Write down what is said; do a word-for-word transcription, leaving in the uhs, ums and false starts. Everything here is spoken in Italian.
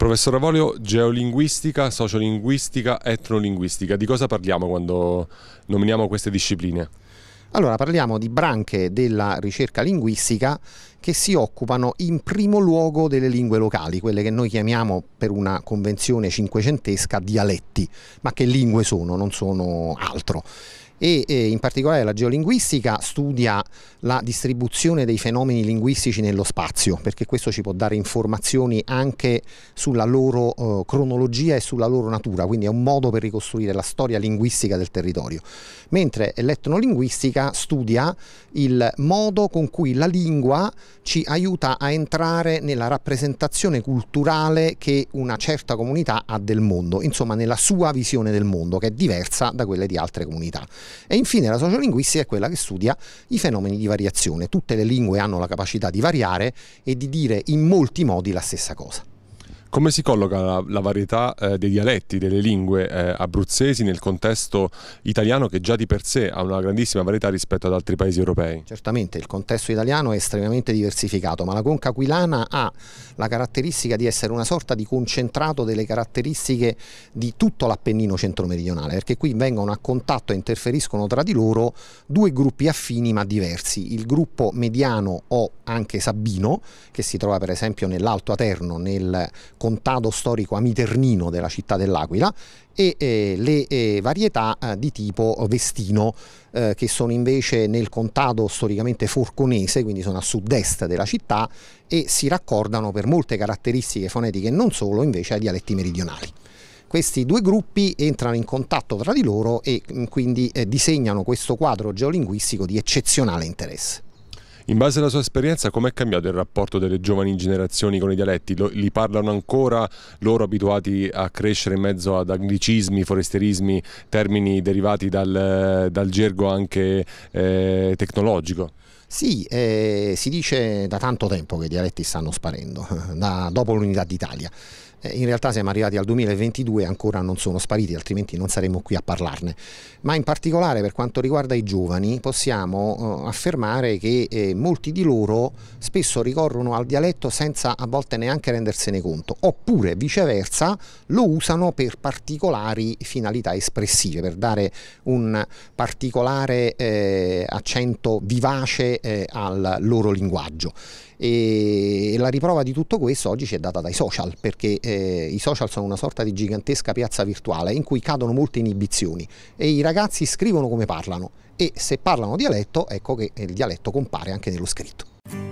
Professor Avolio, geolinguistica, sociolinguistica, etnolinguistica, di cosa parliamo quando nominiamo queste discipline? Allora, parliamo di branche della ricerca linguistica che si occupano in primo luogo delle lingue locali, quelle che noi chiamiamo per una convenzione cinquecentesca dialetti, ma che lingue sono, non sono altro. E in particolare la geolinguistica studia la distribuzione dei fenomeni linguistici nello spazio, perché questo ci può dare informazioni anche sulla loro eh, cronologia e sulla loro natura, quindi è un modo per ricostruire la storia linguistica del territorio. Mentre l'etnolinguistica studia il modo con cui la lingua ci aiuta a entrare nella rappresentazione culturale che una certa comunità ha del mondo, insomma nella sua visione del mondo, che è diversa da quelle di altre comunità. E infine la sociolinguistica è quella che studia i fenomeni di variazione. Tutte le lingue hanno la capacità di variare e di dire in molti modi la stessa cosa. Come si colloca la, la varietà eh, dei dialetti, delle lingue eh, abruzzesi nel contesto italiano, che già di per sé ha una grandissima varietà rispetto ad altri paesi europei? Certamente, il contesto italiano è estremamente diversificato, ma la Conca Aquilana ha la caratteristica di essere una sorta di concentrato delle caratteristiche di tutto l'Appennino centro-meridionale, perché qui vengono a contatto e interferiscono tra di loro due gruppi affini ma diversi. Il gruppo mediano o anche sabino, che si trova per esempio nell'Alto Aterno, nel contado storico amiternino della città dell'Aquila, e eh, le eh, varietà eh, di tipo vestino, eh, che sono invece nel contado storicamente forconese, quindi sono a sud-est della città e si raccordano per molte caratteristiche fonetiche e non solo invece ai dialetti meridionali. Questi due gruppi entrano in contatto tra di loro e mh, quindi eh, disegnano questo quadro geolinguistico di eccezionale interesse. In base alla sua esperienza, com'è cambiato il rapporto delle giovani generazioni con i dialetti? Li parlano ancora loro, abituati a crescere in mezzo ad anglicismi, foresterismi, termini derivati dal, dal gergo anche eh, tecnologico? Sì, eh, si dice da tanto tempo che i dialetti stanno sparendo, da, dopo l'Unità d'Italia. Eh, in realtà siamo arrivati al duemilaventidue e ancora non sono spariti, altrimenti non saremmo qui a parlarne. Ma in particolare per quanto riguarda i giovani possiamo eh, affermare che eh, molti di loro spesso ricorrono al dialetto senza a volte neanche rendersene conto, oppure viceversa lo usano per particolari finalità espressive, per dare un particolare eh, accento vivace Eh, al loro linguaggio. E la riprova di tutto questo oggi ci è data dai social, perché eh, i social sono una sorta di gigantesca piazza virtuale in cui cadono molte inibizioni e i ragazzi scrivono come parlano, e se parlano dialetto, ecco che il dialetto compare anche nello scritto.